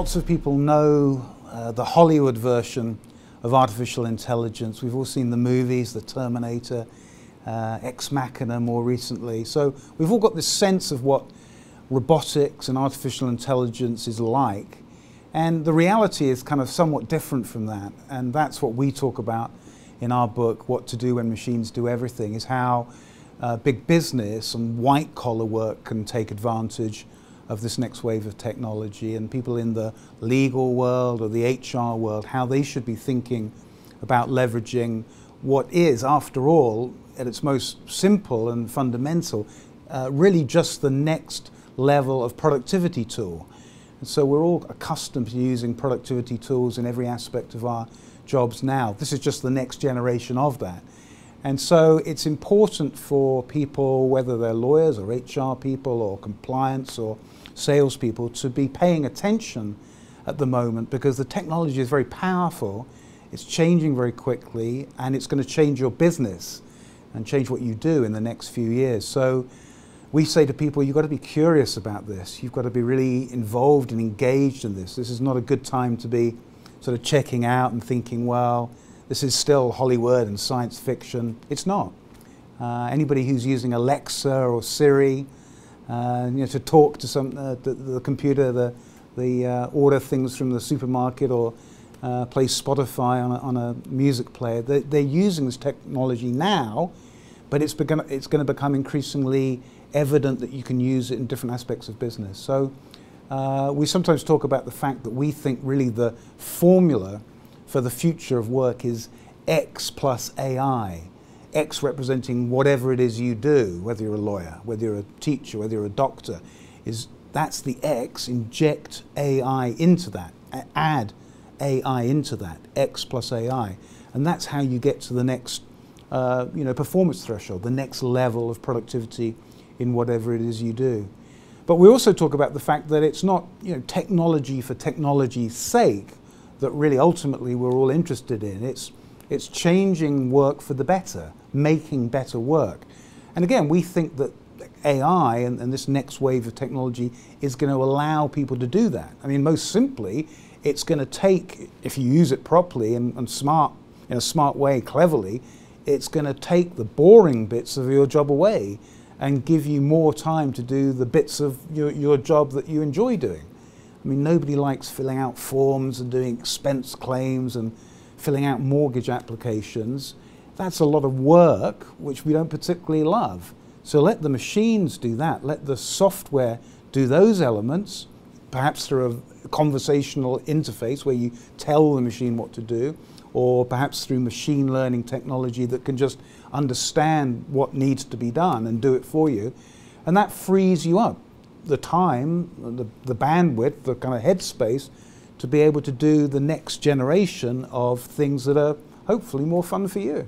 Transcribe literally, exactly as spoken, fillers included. Lots of people know uh, the Hollywood version of artificial intelligence. We've all seen the movies, The Terminator, uh, Ex Machina more recently. So we've all got this sense of what robotics and artificial intelligence is like. And the reality is kind of somewhat different from that. And that's what we talk about in our book, What to Do When Machines Do Everything, is how uh, big business and white-collar work can take advantage of this next wave of technology, and people in the legal world or the H R world, how they should be thinking about leveraging what is, after all, at its most simple and fundamental, uh, really just the next level of productivity tool. And so we're all accustomed to using productivity tools in every aspect of our jobs now. This is just the next generation of that. And so it's important for people, whether they're lawyers or H R people or compliance or salespeople, to be paying attention at the moment, because the technology is very powerful, it's changing very quickly, and it's going to change your business and change what you do in the next few years. So we say to people, you've got to be curious about this, you've got to be really involved and engaged in this. This is not a good time to be sort of checking out and thinking, well, this is still Hollywood and science fiction. It's not. Uh, anybody who's using Alexa or Siri uh, you know, to talk to some, uh, the, the computer, the, the uh, order things from the supermarket, or uh, play Spotify on a, on a music player, they, they're using this technology now, but it's, begun, it's going to become increasingly evident that you can use it in different aspects of business. So uh, we sometimes talk about the fact that we think really the formula for the future of work is X plus A I. X representing whatever it is you do, whether you're a lawyer, whether you're a teacher, whether you're a doctor, is that's the X. Inject A I into that, add A I into that, X plus A I. And that's how you get to the next uh, you know, performance threshold, the next level of productivity in whatever it is you do. But we also talk about the fact that it's not you know, technology for technology's sake that really ultimately we're all interested in. It's, it's changing work for the better, making better work. And again, we think that A I and, and this next wave of technology is going to allow people to do that. I mean, most simply, it's going to take, if you use it properly and, and smart, in a smart way, cleverly, it's going to take the boring bits of your job away and give you more time to do the bits of your, your job that you enjoy doing. I mean, nobody likes filling out forms and doing expense claims and filling out mortgage applications. That's a lot of work which we don't particularly love. So let the machines do that. Let the software do those elements, perhaps through a conversational interface where you tell the machine what to do, or perhaps through machine learning technology that can just understand what needs to be done and do it for you. And that frees you up the time, the, the bandwidth, the kind of headspace to be able to do the next generation of things that are hopefully more fun for you.